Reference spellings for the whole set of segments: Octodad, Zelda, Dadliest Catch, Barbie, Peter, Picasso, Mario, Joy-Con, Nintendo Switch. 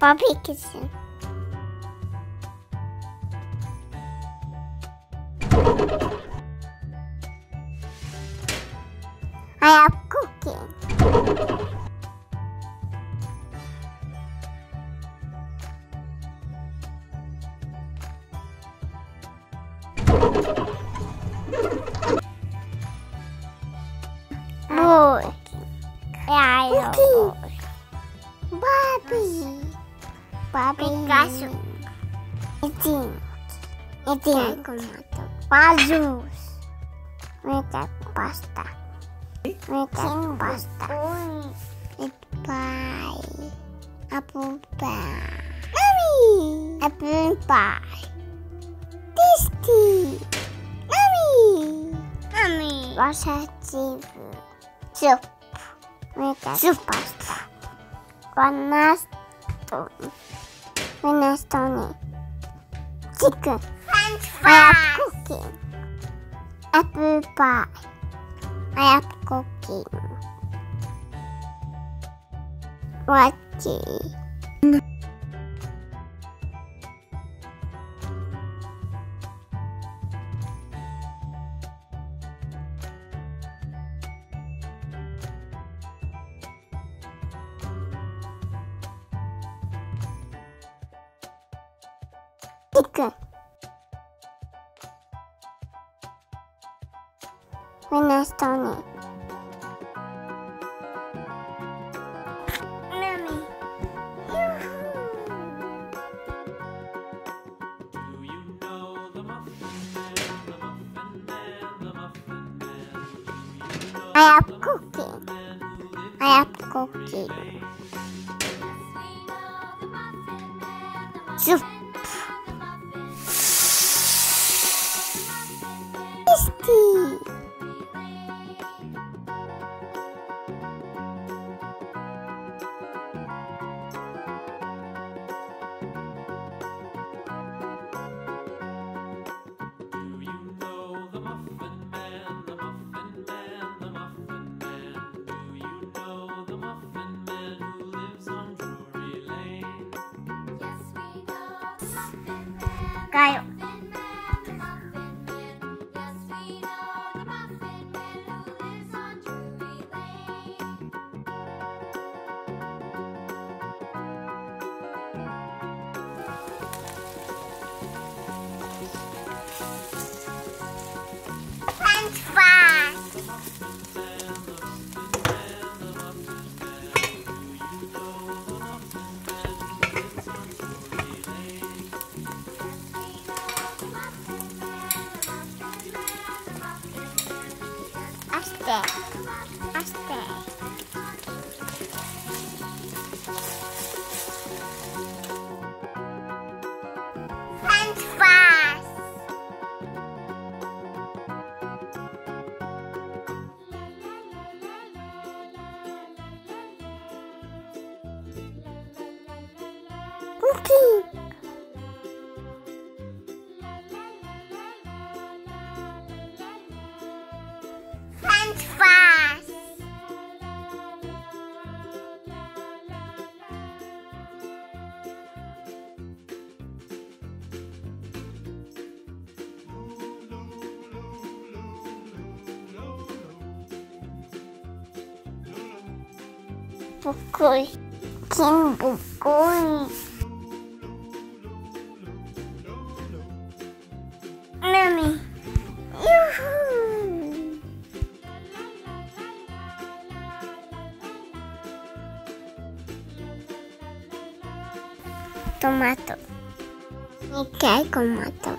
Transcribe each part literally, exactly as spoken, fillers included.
Barbie kitchen. I am cooking. Boy. Yeah, cooking. Barbie. Barbie gasu. Eating. Eating. Puzzles. Make a pasta. Make a pasta. Eat pie. Apple pie. Mommy. Apple pie. Tasty. Mommy. Mommy. Wasabi. Soup. Make a soup pasta. Banana stone. Banana stone. Chicken. French fries. I am cooking. Apple pie. I am cooking. Watching. Chicken. Banana stone. Mommy. Do you know the Muffin Man? The Muffin Man. I am cooking. I am cooking. Soup. Kayo. French fries. Asta. French fries. Cooking. French fries. Bukoi, King Bukoi. Mommy. Tomato. Okay, tomato.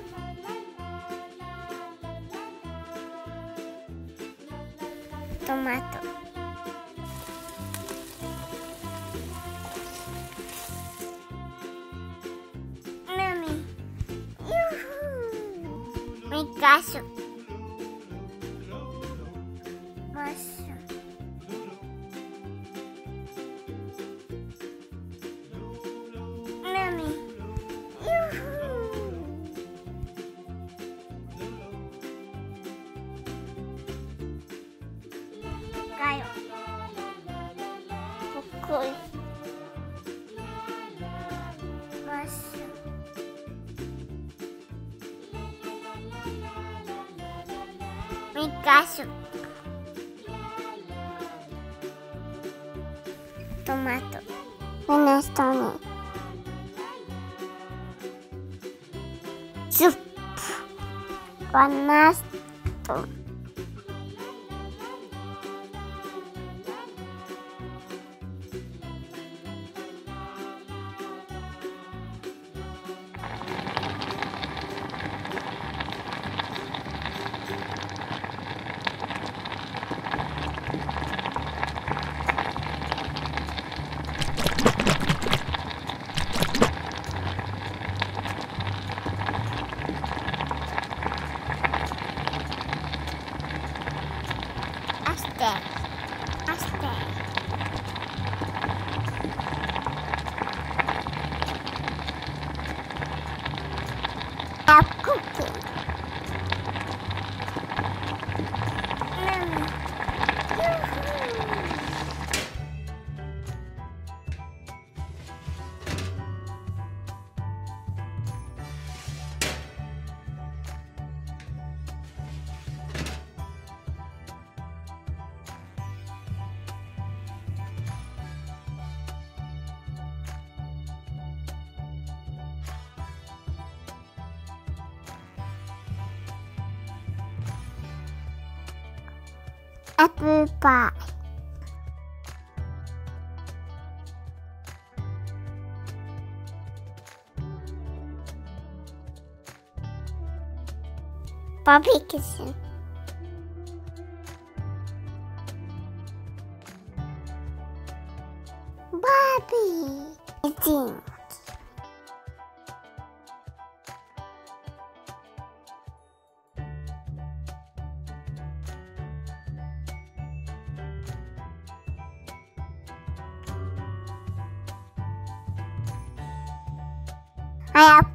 Tomato. Mommy. Yoo-hoo. My gosh. Gosh. Cool. Picasso. Tomato. Minestrone. Soup. Guanasto. I'm cooking. Mommy. Apple pie. Barbie kitchen. Barbie kitchen. I have